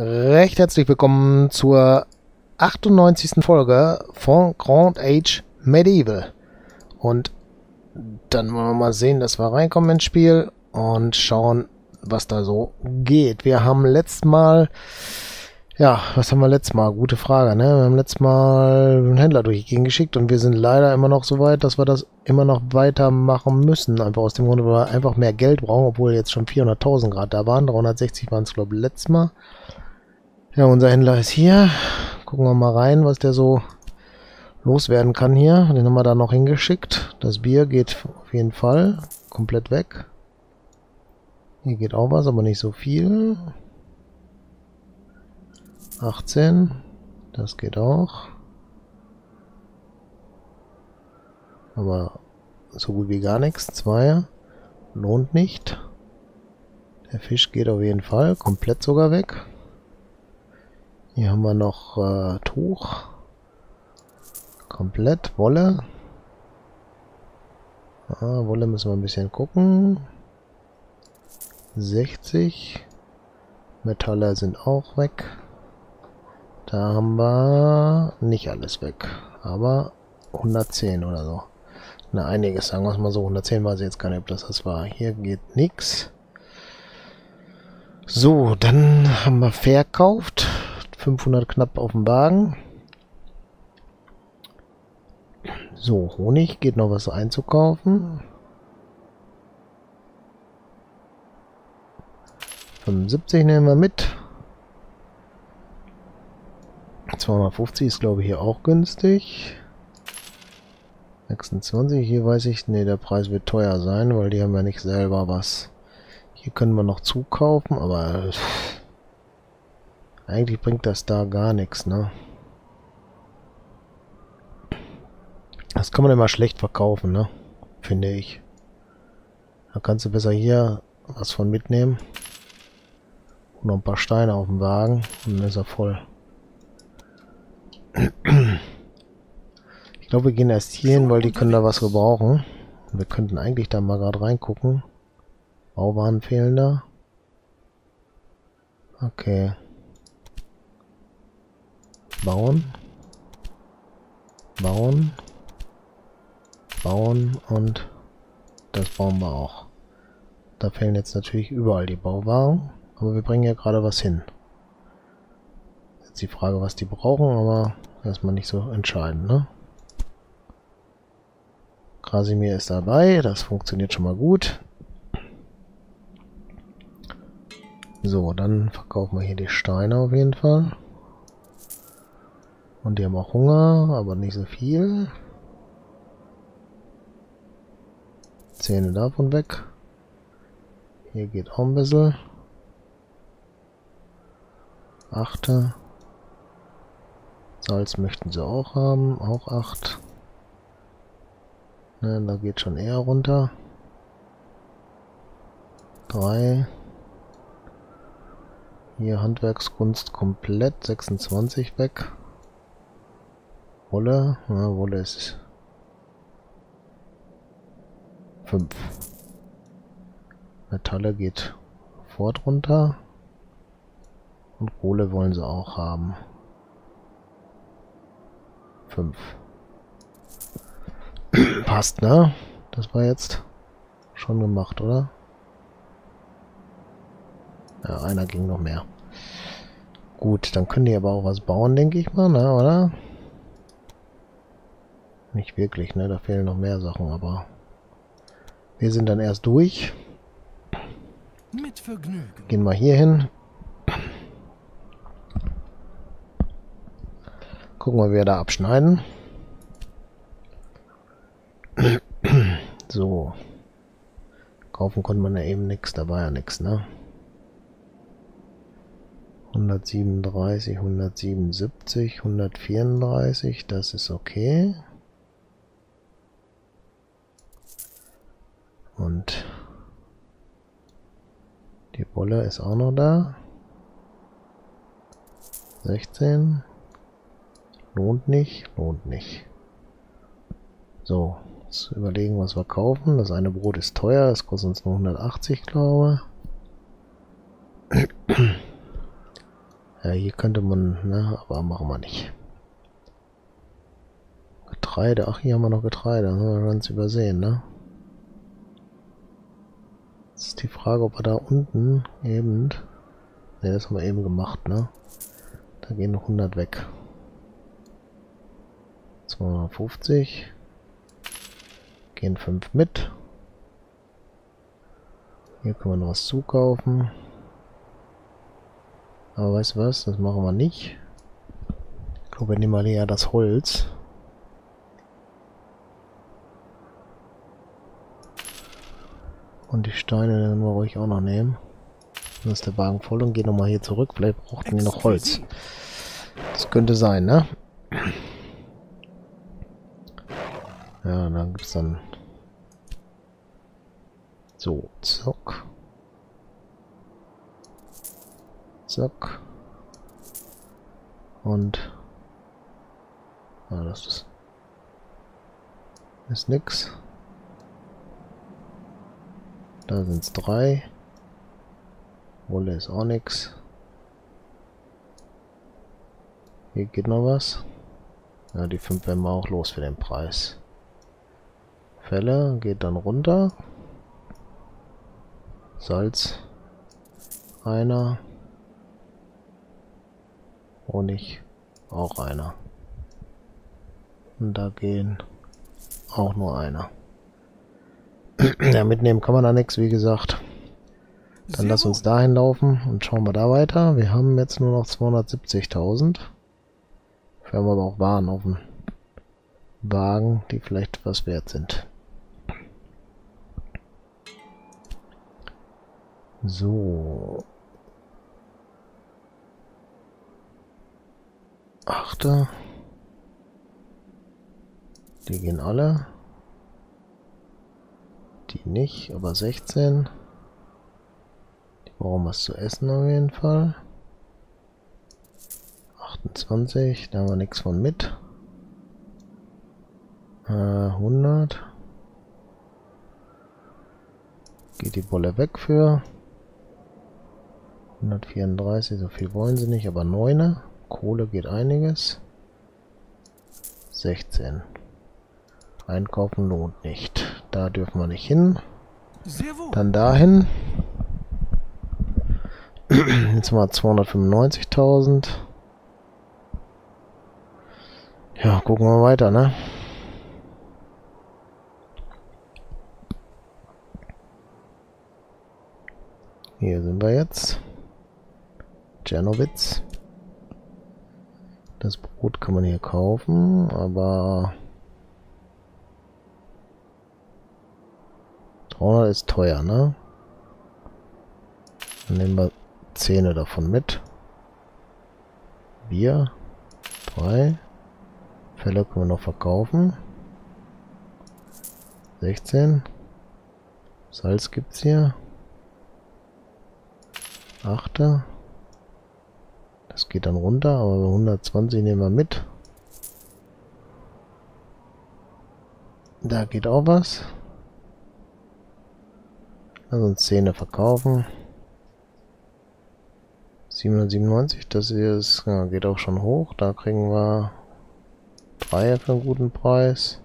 Recht herzlich willkommen zur 98. Folge von Grand Age Medieval. Und dann wollen wir mal sehen, dass wir reinkommen ins Spiel und schauen, was da so geht. Wir haben letztes Mal... Ja, was haben wir letztes Mal? Gute Frage, ne? Wir haben letztes Mal einen Händler durch die Gegend geschickt und wir sind leider immer noch so weit, dass wir das immer noch weitermachen müssen. Einfach aus dem Grunde, weil wir einfach mehr Geld brauchen, obwohl jetzt schon 400.000 Grad da waren. 360 waren es, glaube ich, letztes Mal. Ja, unser Händler ist hier. Gucken wir mal rein, was der so loswerden kann hier. Den haben wir da noch hingeschickt. Das Bier geht auf jeden Fall komplett weg. Hier geht auch was, aber nicht so viel. 18, das geht auch. Aber so gut wie gar nichts. 2, lohnt nicht. Der Fisch geht auf jeden Fall, komplett sogar weg. Hier haben wir noch Tuch. Komplett, Wolle. Ah, Wolle müssen wir ein bisschen gucken. 60. Metalle sind auch weg. Da haben wir nicht alles weg, aber 110 oder so. Na, einiges, sagen wir es mal so. 110 weiß ich jetzt gar nicht, ob das war. Hier geht nichts. So, dann haben wir verkauft. 500 knapp auf dem Wagen. So, Honig, geht noch was einzukaufen. 75 nehmen wir mit. 250 ist, glaube ich, hier auch günstig. 26, hier weiß ich, nee, der Preis wird teuer sein, weil die haben ja nicht selber was. Hier können wir noch zukaufen, aber eigentlich bringt das da gar nichts, ne? Das kann man immer schlecht verkaufen, ne? Finde ich. Da kannst du besser hier was von mitnehmen. Und noch ein paar Steine auf dem Wagen und dann ist er voll. Ich glaube, wir gehen erst hier hin, weil die können da was gebrauchen. Wir könnten eigentlich da mal gerade reingucken. Bauwaren fehlen da. Okay. Bauen. Bauen. Bauen und das bauen wir auch. Da fehlen jetzt natürlich überall die Bauwaren, aber wir bringen ja gerade was hin. Die Frage, was die brauchen, aber erstmal nicht so entscheidend, ne? Krasimir ist dabei, das funktioniert schon mal gut. So, dann verkaufen wir hier die Steine auf jeden Fall. Und die haben auch Hunger, aber nicht so viel. 10 davon weg. Hier geht auch ein bisschen. 8. Salz möchten sie auch haben, auch 8. Ne, da geht schon eher runter. 3. Hier Handwerkskunst komplett, 26 weg. Wolle, na, Wolle ist 5. Metalle geht fort runter. Und Kohle wollen sie auch haben. 5. Passt, ne? Das war jetzt schon gemacht, oder? Ja, einer ging noch mehr. Gut, dann können die aber auch was bauen, denke ich mal, ne, oder? Nicht wirklich, ne? Da fehlen noch mehr Sachen, aber... Wir sind dann erst durch. Mit Vergnügen. Gehen wir hier hin. Gucken wir, wie wir da abschneiden. So. Kaufen konnte man ja eben nichts, da war ja nichts, ne? 137, 177, 134, das ist okay. Und die Wolle ist auch noch da. 16. Lohnt nicht, lohnt nicht. So, jetzt überlegen, was wir kaufen. Das eine Brot ist teuer, es kostet uns nur 180, glaube ich. Ja, hier könnte man, ne, aber machen wir nicht. Getreide, ach, hier haben wir noch Getreide, haben wir ganz übersehen, ne? Jetzt ist die Frage, ob wir da unten eben... Ne, das haben wir eben gemacht, ne? Da gehen noch 100 weg. 250. Gehen 5 mit. Hier können wir noch was zukaufen. Aber weißt du was? Das machen wir nicht. Ich glaube, wir nehmen mal eher das Holz. Und die Steine werden wir ruhig auch noch nehmen. Dann ist der Wagen voll und gehen nochmal hier zurück. Vielleicht brauchten wir noch Holz. Das könnte sein, ne? Ja, dann gibt's dann... So, zack. Zack. Und... Ah, das ist... Ist nix. Da sind's 3. Wolle ist auch nix. Hier geht noch was. Ja, die 5 werden wir auch los für den Preis. Felle geht dann runter. Salz. Einer. Honig. Auch einer. Und da gehen auch nur einer. Ja, mitnehmen kann man da nichts, wie gesagt. Dann lass uns dahin laufen und schauen wir da weiter. Wir haben jetzt nur noch 270.000. Wir haben aber auch Waren auf dem Wagen, die vielleicht was wert sind. So. 8. Die gehen alle. Die nicht, aber 16. Die brauchen was zu essen auf jeden Fall. 28, da haben wir nichts von mit. 100. Geht die Bolle weg für 134, so viel wollen sie nicht, aber 9. Kohle geht einiges. 16. Einkaufen lohnt nicht. Da dürfen wir nicht hin. Dann dahin. Jetzt mal 295.000. Ja, gucken wir weiter, ne? Hier sind wir jetzt. Czernowitz. Das Brot kann man hier kaufen, aber 300 ist teuer, ne? Dann nehmen wir 10 davon mit. Bier. 3. Fälle können wir noch verkaufen. 16. Salz gibt's hier. 8. Das geht dann runter, aber 120 nehmen wir mit. Da geht auch was. Lass uns 10 verkaufen. 797, das hier ist, ja, geht auch schon hoch. Da kriegen wir 3 für einen guten Preis.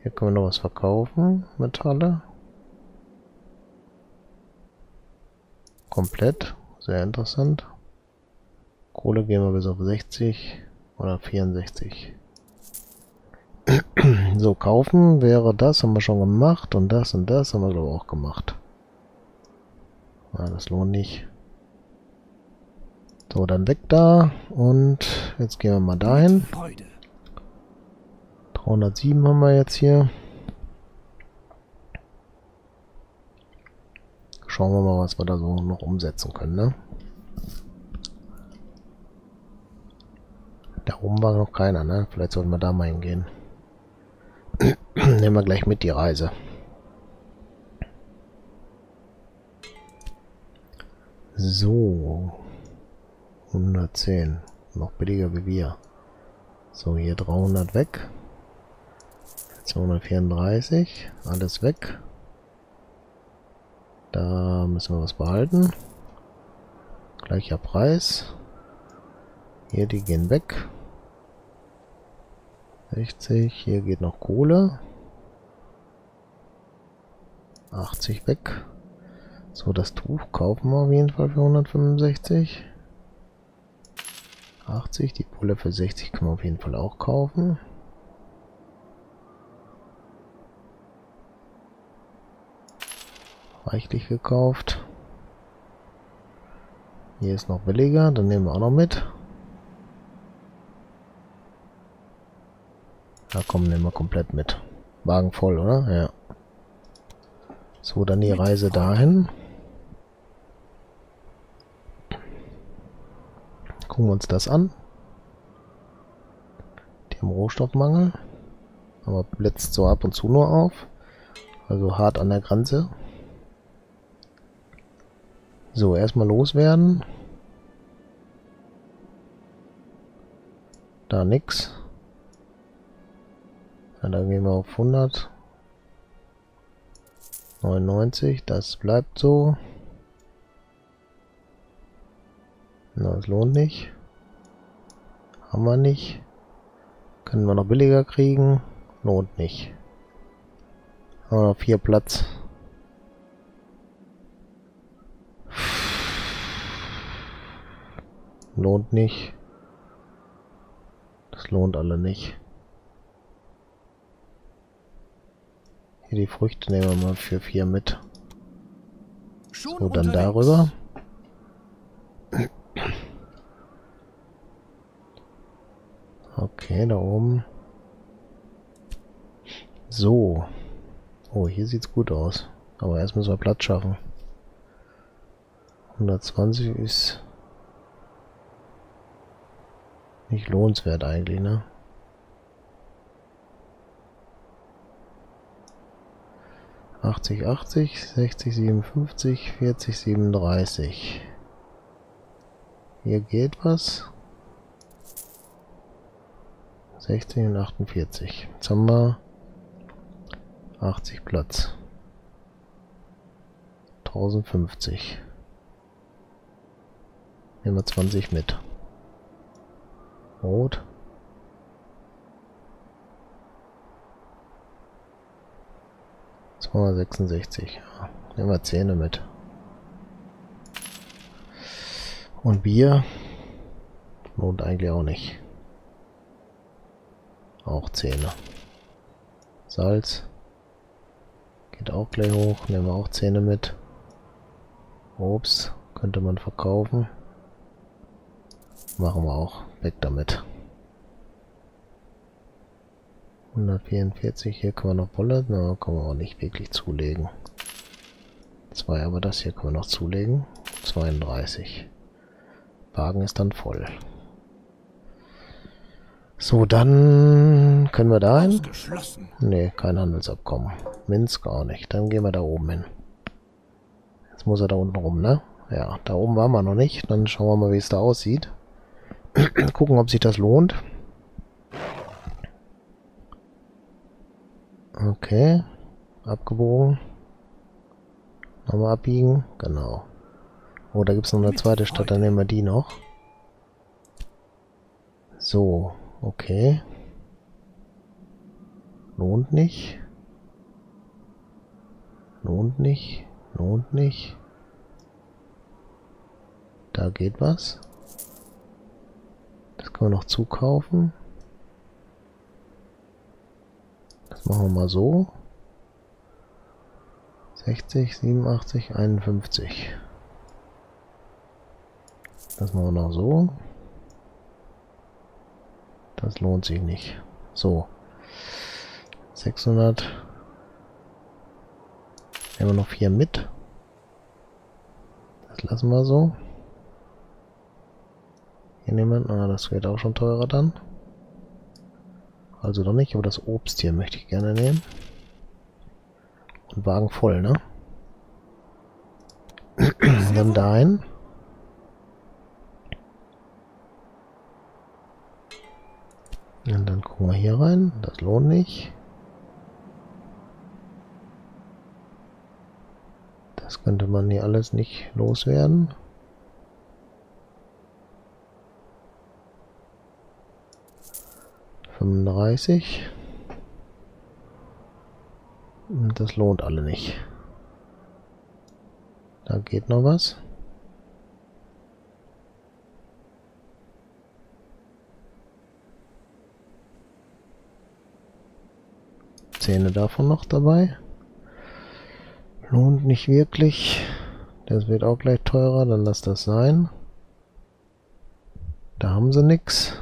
Hier können wir noch was verkaufen. Metalle. Komplett. Sehr interessant. Kohle gehen wir bis auf 60 oder 64. So, kaufen wäre das, haben wir schon gemacht. Und das haben wir, glaube ich, auch gemacht. Ja, das lohnt nicht. So, dann weg da. Und jetzt gehen wir mal dahin. 307 haben wir jetzt hier. Schauen wir mal, was wir da so noch umsetzen können, ne? Da oben war noch keiner, ne? Vielleicht sollten wir da mal hingehen. Nehmen wir gleich mit die Reise. So. 110. Noch billiger wie wir. So, hier 300 weg. 234. Alles weg. Da müssen wir was behalten. Gleicher Preis. Hier, die gehen weg. 60, hier geht noch Kohle. 80 weg. So, das Tuch kaufen wir auf jeden Fall für 165. 80, die Pulle für 60 können wir auf jeden Fall auch kaufen. Reichlich gekauft. Hier ist noch billiger, dann nehmen wir auch noch mit. Da kommen wir komplett mit. Wagen voll, oder? Ja. So, dann die Reise dahin. Gucken wir uns das an. Die haben Rohstoffmangel. Aber blitzt so ab und zu nur auf. Also hart an der Grenze. So, erstmal loswerden. Da nix. Ja, dann gehen wir auf 100. 99, das bleibt so. Na, das lohnt nicht. Haben wir nicht. Können wir noch billiger kriegen. Lohnt nicht. Haben wir noch 4 Platz. Lohnt nicht. Das lohnt alle nicht. Hier die Früchte nehmen wir mal für 4 mit. So, dann darüber. Okay, da oben. So. Oh, hier sieht's gut aus. Aber erst müssen wir Platz schaffen. 120 ist... nicht lohnenswert eigentlich, ne? ...80, 60, 57, 40, 37. Hier geht was. 60 und 48. Jetzt haben wir 80 Platz. 1050. Nehmen wir 20 mit. Rot. Oh, 66. Ja, nehmen wir 10 mit. Und Bier lohnt eigentlich auch nicht. Auch 10. Salz geht auch gleich hoch. Nehmen wir auch 10 mit. Obst könnte man verkaufen. Machen wir auch. Weg damit. 144, hier können wir noch Bullet, na, können wir auch nicht wirklich zulegen. 2, aber das hier können wir noch zulegen. 32. Wagen ist dann voll. So, dann können wir da hin. Ne, kein Handelsabkommen. Minsk auch nicht. Dann gehen wir da oben hin. Jetzt muss er da unten rum, ne? Ja, da oben waren wir noch nicht. Dann schauen wir mal, wie es da aussieht. Gucken, ob sich das lohnt. Okay, abgebogen. Nochmal abbiegen, genau. Oh, da gibt es noch eine zweite Stadt, dann nehmen wir die noch. So, okay. Lohnt nicht. Lohnt nicht, lohnt nicht. Da geht was. Das können wir noch zukaufen. Das machen wir mal so. 60, 87, 51. Das machen wir noch so. Das lohnt sich nicht. So. 600. Nehmen wir noch 4 mit. Das lassen wir so. Hier nehmen wir... ah, das wird auch schon teurer dann. Also doch nicht, aber das Obst hier möchte ich gerne nehmen. Und Wagen voll, ne? Nimm da ein. Und dann gucken wir hier rein. Das lohnt nicht. Das könnte man hier alles nicht loswerden. 35. Und das lohnt alle nicht. Da geht noch was. Zähne davon noch dabei. Lohnt nicht wirklich. Das wird auch gleich teurer, dann lass das sein. Da haben sie nichts.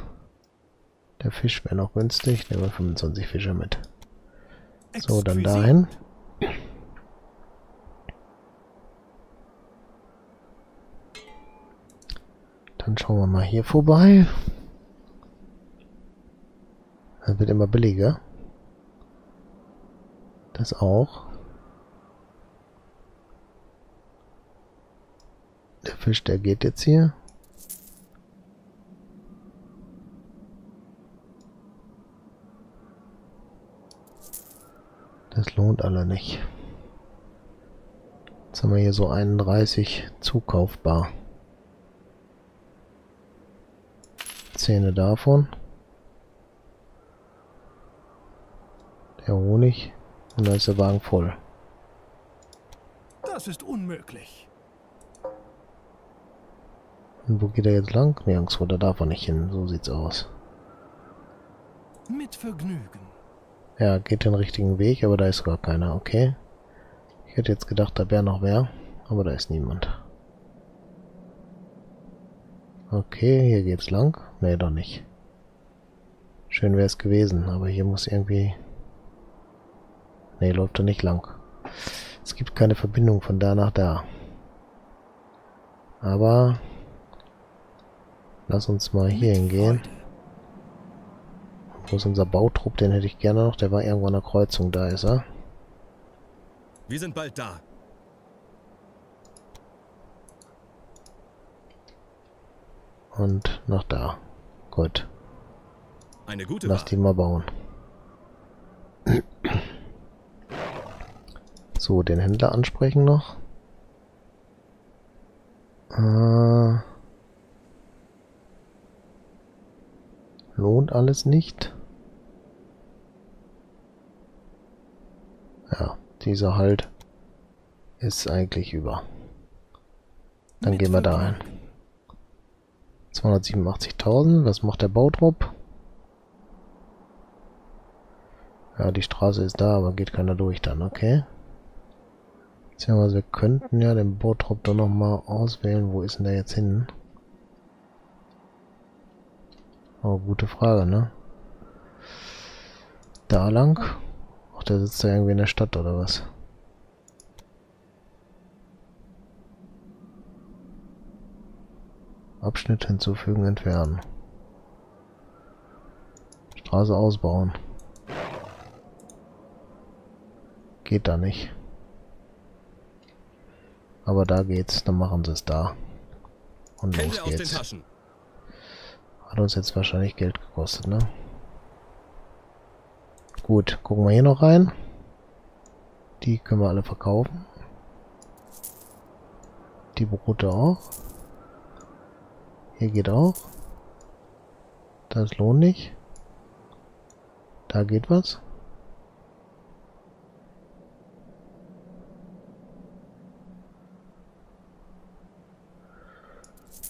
Der Fisch wäre noch günstig, nehmen wir 25 Fische mit. So, dann dahin. Dann schauen wir mal hier vorbei. Das wird immer billiger. Das auch. Der Fisch, der geht jetzt hier. Das lohnt alle nicht. Jetzt haben wir hier so 31 zukaufbar. 10 davon. Der Honig. Und da ist der Wagen voll. Das ist unmöglich. Und wo geht er jetzt lang? Nirgendwo, da darf er nicht hin. So sieht's aus. Mit Vergnügen. Ja, geht den richtigen Weg, aber da ist gar keiner, okay. Ich hätte jetzt gedacht, da wäre noch wer, aber da ist niemand. Okay, hier geht's lang. Nee, doch nicht. Schön wäre es gewesen, aber hier muss irgendwie... Nee, läuft da nicht lang. Es gibt keine Verbindung von da nach da. Aber... Lass uns mal hier hingehen. Wo ist unser Bautrupp? Den hätte ich gerne noch. Der war irgendwo an der Kreuzung. Da ist er. Wir sind bald da. Und nach da. Gut. Eine gute Wahl. Lass die mal bauen. So, den Händler ansprechen noch. Lohnt alles nicht. Ja, dieser Halt ist eigentlich über. Dann gehen wir da rein. 287.000, was macht der Bautrupp? Ja, die Straße ist da, aber geht keiner durch dann, okay. Beziehungsweise wir könnten ja den Bautrupp doch nochmal auswählen. Wo ist denn der jetzt hin? Oh, gute Frage, ne? Da lang? Ach, der sitzt da irgendwie in der Stadt, oder was? Abschnitt hinzufügen, entfernen. Straße ausbauen. Geht da nicht. Aber da geht's, dann machen sie es da. Und los geht's. Hat uns jetzt wahrscheinlich Geld gekostet, ne? Gut, gucken wir hier noch rein. Die können wir alle verkaufen. Die Brote auch. Hier geht auch. Das lohnt nicht. Da geht was.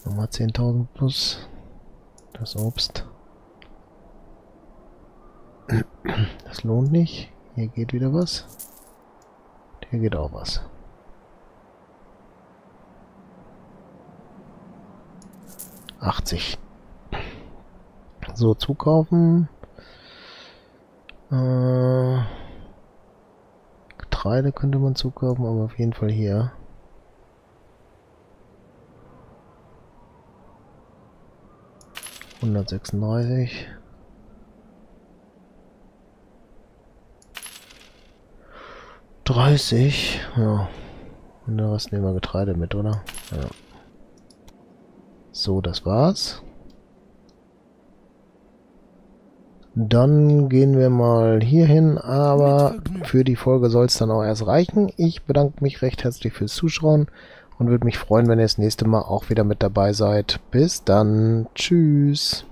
Nochmal 10.000 plus. Das Obst. Das lohnt nicht. Hier geht wieder was. Hier geht auch was. So, zukaufen. Getreide könnte man zukaufen, aber auf jeden Fall hier. ...136... ...30... Ja. Und den Rest nehmen wir Getreide mit, oder? Ja. So, das war's. Dann gehen wir mal hier hin, aber für die Folge soll es dann auch erst reichen. Ich bedanke mich recht herzlich fürs Zuschauen und würde mich freuen, wenn ihr das nächste Mal auch wieder mit dabei seid. Bis dann. Tschüss.